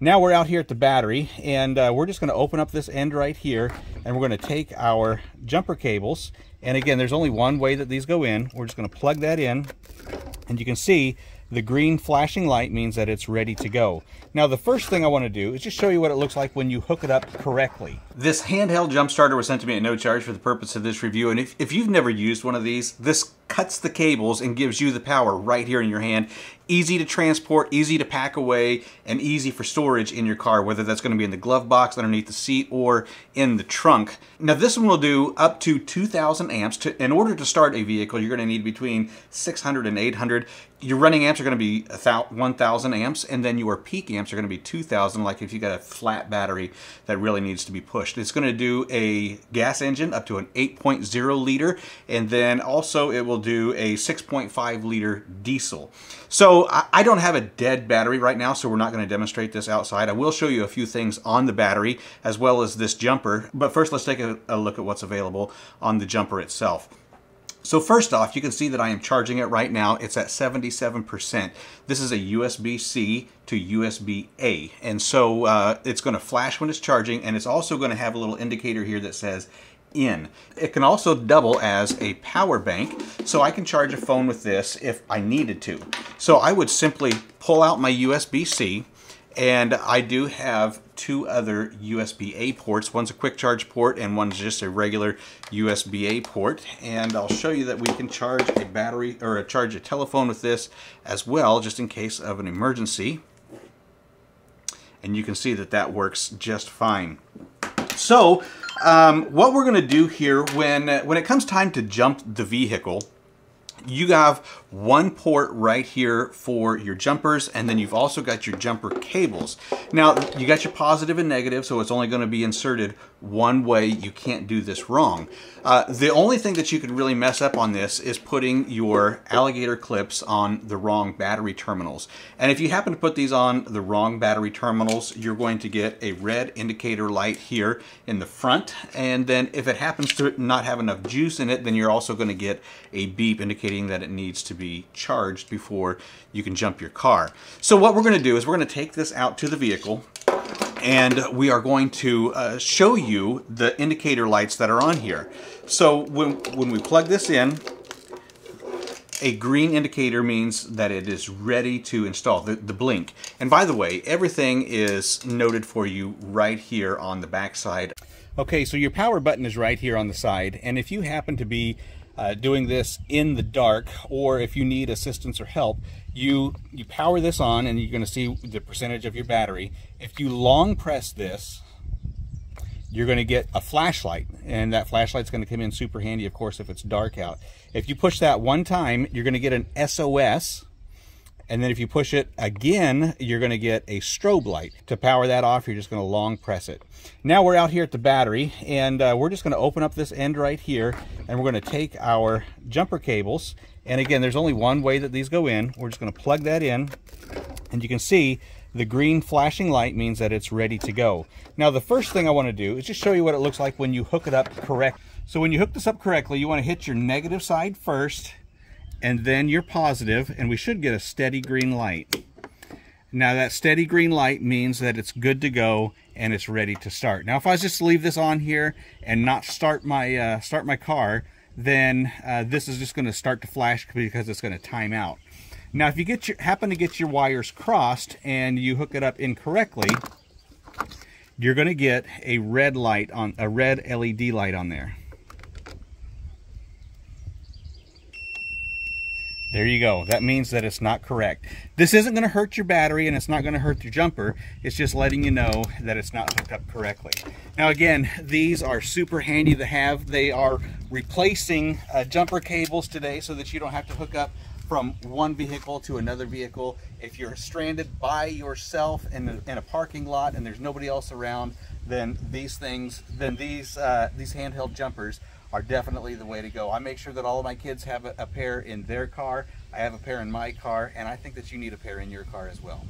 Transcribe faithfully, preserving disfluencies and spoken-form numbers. Now we're out here at the battery, and uh, we're just going to open up this end right here, and we're going to take our jumper cables. And again, there's only one way that these go in. We're just going to plug that in, and you can see the green flashing light means that it's ready to go. Now the first thing I want to do is just show you what it looks like when you hook it up correctly. This handheld jump starter was sent to me at no charge for the purpose of this review, and if, if you've never used one of these, this cuts the cables and gives you the power right here in your hand. Easy to transport, easy to pack away, and easy for storage in your car, whether that's going to be in the glove box, underneath the seat, or in the trunk. Now this one will do up to two thousand amps. To, in order to start a vehicle, you're going to need between six hundred and eight hundred. Your running amps are going to be one thousand amps, and then your peak amps are going to be two thousand, like if you got a flat battery that really needs to be pushed. It's going to do a gas engine up to an eight point oh liter, and then also it will do a six point five liter diesel. So I don't have a dead battery right now, so we're not going to demonstrate this outside. I will show you a few things on the battery as well as this jumper, but first let's take a, a look at what's available on the jumper itself. So first off, you can see that I am charging it right now. It's at seventy-seven percent. This is a U S B C to U S B A, and so uh, it's going to flash when it's charging, and it's also going to have a little indicator here that says in. It can also double as a power bank, so I can charge a phone with this if I needed to. So I would simply pull out my U S B C, and I do have two other U S B A ports. One's a quick charge port and one's just a regular U S B A port, and I'll show you that we can charge a battery or a charge a telephone with this as well, just in case of an emergency. And you can see that that works just fine. So Um, what we're going to do here, when, when it comes time to jump the vehicle, you have one port right here for your jumpers, and then you've also got your jumper cables. Now, you got your positive and negative, so it's only going to be inserted one way. You can't do this wrong. Uh, the only thing that you could really mess up on this is putting your alligator clips on the wrong battery terminals. And if you happen to put these on the wrong battery terminals, you're going to get a red indicator light here in the front. And then if it happens to not have enough juice in it, then you're also going to get a beep indicating that it needs to be charged before you can jump your car. So what we're going to do is we're going to take this out to the vehicle, and we are going to uh, show you the indicator lights that are on here. So when, when we plug this in, a green indicator means that it is ready to install, the, the blink. And by the way, everything is noted for you right here on the back side. Okay, so your power button is right here on the side, and if you happen to be Uh, doing this in the dark, or if you need assistance or help, you you power this on and you're going to see the percentage of your battery. If you long press this, you're going to get a flashlight, and that flashlight's going to come in super handy, of course, if it's dark out. If you push that one time, you're going to get an S O S, and then if you push it again, you're going to get a strobe light. To power that off, you're just going to long press it. Now we're out here at the battery, and uh, we're just going to open up this end right here, and we're going to take our jumper cables. And again, there's only one way that these go in. We're just going to plug that in, and you can see the green flashing light means that it's ready to go. Now the first thing I want to do is just show you what it looks like when you hook it up correctly. So when you hook this up correctly, you want to hit your negative side first, and then you're positive, and we should get a steady green light. Now that steady green light means that it's good to go and it's ready to start. Now if I was just to leave this on here and not start my uh, start my car, then uh, this is just going to start to flash because it's going to time out. Now if you get your, happen to get your wires crossed and you hook it up incorrectly, you're going to get a red light on a red L E D light on there. There you go. That means that it's not correct. This isn't going to hurt your battery, and it's not going to hurt your jumper. It's just letting you know that it's not hooked up correctly. Now again, these are super handy to have. They are replacing uh, jumper cables today so that you don't have to hook up from one vehicle to another vehicle. If you're stranded by yourself in a, in a parking lot and there's nobody else around, then these things, then these, uh, these handheld jumpers are definitely the way to go. I make sure that all of my kids have a, a pair in their car. I have a pair in my car, and I think that you need a pair in your car as well.